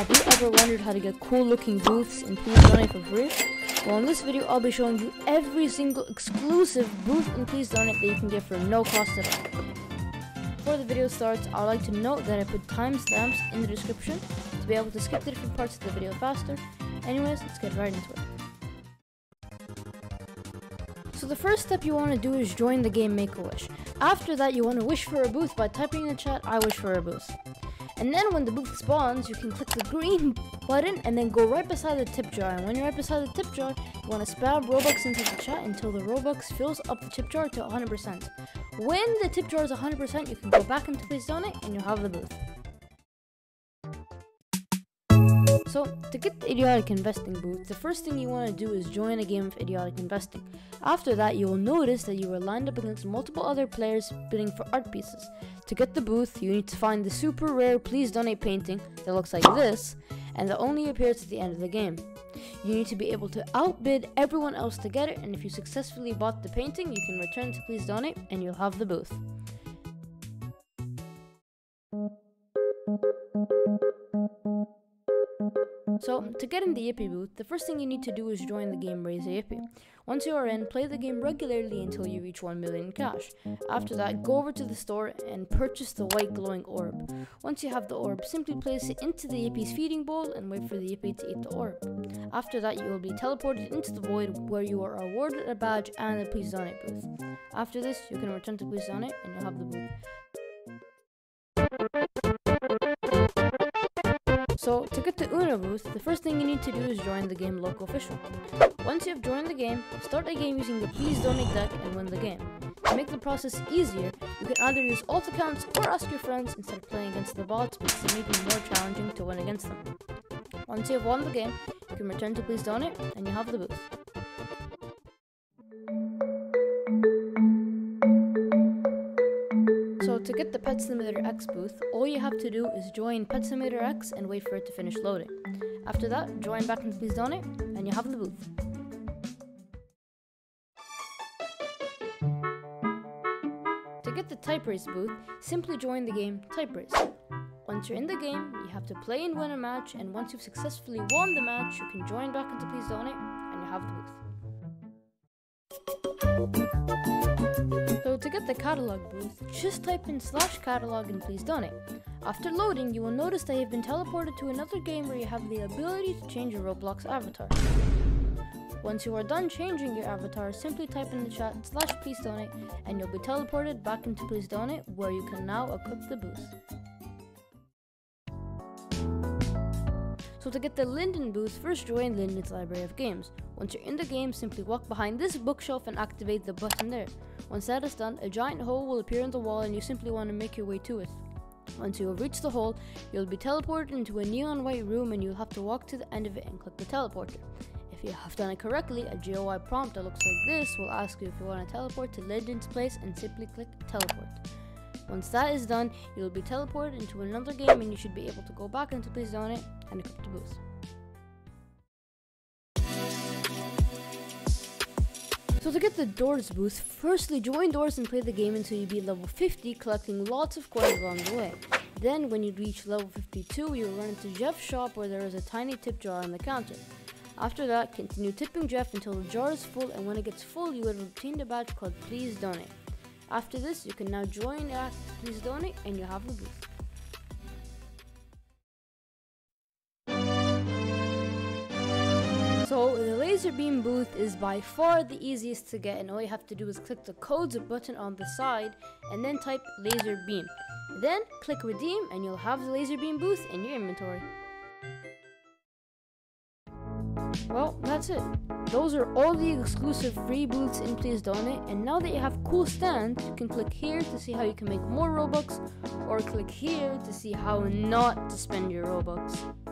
Have you ever wondered how to get cool looking booths in Pls Donate for free? Well, in this video I'll be showing you every single exclusive booth in Pls Donate that you can get for no cost at all. Before the video starts, I'd like to note that I put timestamps in the description to be able to skip the different parts of the video faster. Anyways, let's get right into it. So the first step you want to do is join the game Make-A-Wish. After that, you want to wish for a booth by typing in the chat, "I wish for a booth." And then when the booth spawns, you can click the green button and then go right beside the tip jar. And when you're right beside the tip jar, you want to spam Robux into the chat until the Robux fills up the tip jar to 100%. When the tip jar is 100%, you can go back into Pls Donate and you'll have the booth. So, to get the Idiotic Investing booth, the first thing you want to do is join a game of Idiotic Investing. After that, you will notice that you are lined up against multiple other players bidding for art pieces. To get the booth, you need to find the super rare Pls Donate painting that looks like this, and that only appears at the end of the game. You need to be able to outbid everyone else to get it, and if you successfully bought the painting, you can return to Pls Donate and you'll have the booth. So, to get in the Yippee booth, the first thing you need to do is join the game Raise a Yippee. Once you are in, play the game regularly until you reach 1 million cash. After that, go over to the store and purchase the white glowing orb. Once you have the orb, simply place it into the Yippie's feeding bowl and wait for the Yippie to eat the orb. After that, you will be teleported into the void where you are awarded a badge and the Pls Donate booth. After this, you can return to Pls Donate and you'll have the booth. So, to get the Uno booth, the first thing you need to do is join the game Local Official. Once you have joined the game, start a game using the Pls Donate deck and win the game. To make the process easier, you can either use alt accounts or ask your friends instead of playing against the bots, because it may be more challenging to win against them. Once you have won the game, you can return to Pls Donate and you have the booth. So to get the Pet Simulator X booth, all you have to do is join Pet Simulator X and wait for it to finish loading. After that, join back into Pls Donate and you have the booth. To get the TypeRace booth, simply join the game TypeRace. Once you're in the game, you have to play and win a match, and once you've successfully won the match, you can join back into Pls Donate and you have the booth. So to get the Catalog booth, just type in /catalog and Pls Donate. After loading, you will notice that you've been teleported to another game where you have the ability to change your Roblox avatar. Once you are done changing your avatar, simply type in the chat /Pls Donate and you'll be teleported back into Pls Donate where you can now equip the booth. So to get the Linden booth, first join Linden's library of games. Once you're in the game, simply walk behind this bookshelf and activate the button there. Once that is done, a giant hole will appear in the wall and you simply want to make your way to it. Once you have reached the hole, you'll be teleported into a neon white room and you'll have to walk to the end of it and click the teleporter. If you have done it correctly, a GUI prompt that looks like this will ask you if you want to teleport to Linden's place and simply click teleport. Once that is done, you will be teleported into another game and you should be able to go back into Pls Donate and equip the booth. So to get the Doors booth, firstly join Doors and play the game until you beat level 50, collecting lots of coins along the way. Then when you reach level 52, you will run into Jeff's shop where there is a tiny tip jar on the counter. After that, continue tipping Jeff until the jar is full, and when it gets full, you will have obtained a badge called Pls Donate. After this, you can now join Pls Donate and you have the booth. So the Lazarbeam booth is by far the easiest to get, and all you have to do is click the codes button on the side and then type Lazarbeam. Then click redeem and you'll have the Lazarbeam booth in your inventory. Well, that's it. Those are all the exclusive free booths in Pls Donate, and now that you have cool stands, you can click here to see how you can make more Robux, or click here to see how not to spend your Robux.